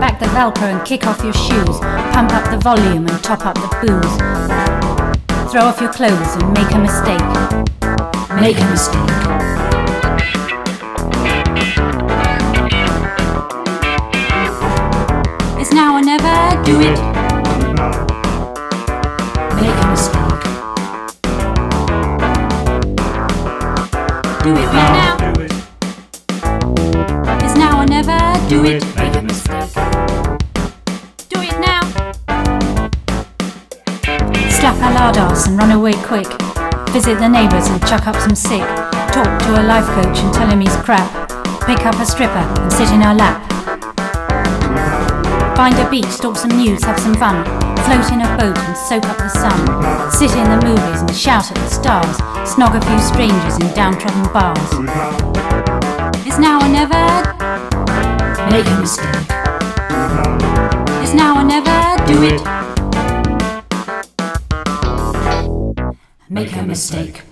back the Velcro and kick off your shoes, pump up the volume and top up the booze. Throw off your clothes and make a mistake. Make a mistake. It's now or never, do it. Make a mistake. Do it right now. Do it. It's now or never, do it. Make a mistake. Do it now. Slap a lard ass and run away quick. Visit the neighbours and chuck up some sick. Talk to a life coach and tell him he's crap. Pick up a stripper and sit in her lap. Find a beach, stalk some nudes, have some fun. Float in a boat and soak up the sun. Sit in the movies and shout at the stars. Snog a few strangers in downtrodden bars. It's now or never. Make a mistake. It's now or never. Do it. Make a mistake.